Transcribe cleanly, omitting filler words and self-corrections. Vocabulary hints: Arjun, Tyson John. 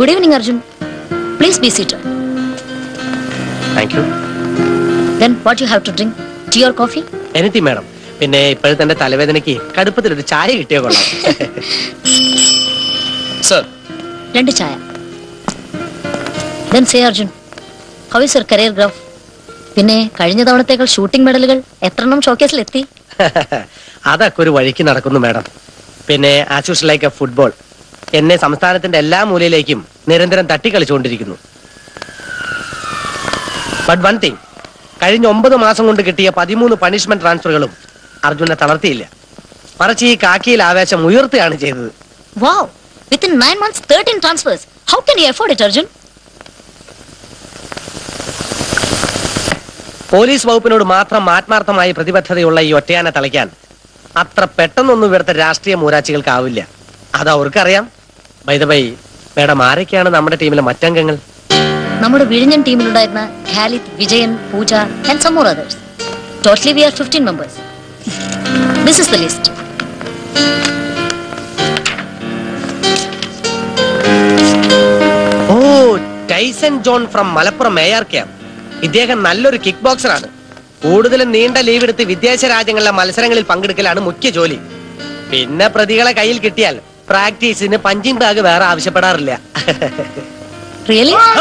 Good evening, Arjun. Please be seated. Thank you. Then what you have to drink? Tea or coffee? Anything, madam. Sir. Rendu chaya. Then say, Arjun, how is your career graph? Pinne kazhinja thavanathe shooting medalugal etranam showcase-il etti? Athakke oru vazhikku nadakkunnu, madam. Pinne as usual like a football. എന്നെ സംസ്ഥാനത്തിന്റെ എല്ലാ മൂലയിലേക്കും നിരന്തരം തട്ടിക്കളിച്ചുകൊണ്ടിരിക്കുന്നു. But one thing, കഴിഞ്ഞ 9 മാസം കൊണ്ട് കിട്ടിയ 13 punishment ട്രാൻസ്ഫറുകളും അർജുനെ തളർത്തിയില്ല. മറിച്ച് ഈ കാക്കിയിൽ ആവേശം ഉയർത്തുകയാണ് ചെയ്തത്. Wow, within 9 months 13 transfers. How can you afford it, Arjun? Police വകുപ്പിനോട് മാത്രം ആത്മാർത്ഥമായി പ്രതിബദ്ധതയുള്ള ഈ ഒറ്റയാനെ തളയ്ക്കാൻ അത്ര പെട്ടെന്നൊന്നും ഇവിടുത്തെ രാഷ്ട്രീയ മൂരാച്ചികൾക്കാവില്ല. അത് അവർക്കറിയാം. വൈദബൈ മേഡം, ആരൊക്കെയാണ് നമ്മുടെ ടീമിലെ മറ്റംഗങ്ങൾ? നമ്മുടെ വിഴിഞ്ഞൻ ടീമിലുണ്ടായിരുന്ന Khalid, Vijayan, Pooja and some more others. Totally we are 15 members. This is the list. Oh, Tyson John from Malappuram mayor camp. ഇദ്ദേഹം നല്ലൊരു കിക്ക് ബോക്സറാണ്. കൂടുതലും നീണ്ട ലീവ് എടുത്ത് വിദേശ രാജ്യങ്ങളിലെ മത്സരങ്ങളിൽ പങ്കെടുക്കലാണ് മുഖ്യ ജോലി. പിന്നെ പ്രതികളെ കയ്യിൽ കിട്ടിയാൽ പ്രാക്ടീസിന് പഞ്ചിങ് ബാഗ് വേറെ ആവശ്യപ്പെടാറില്ല.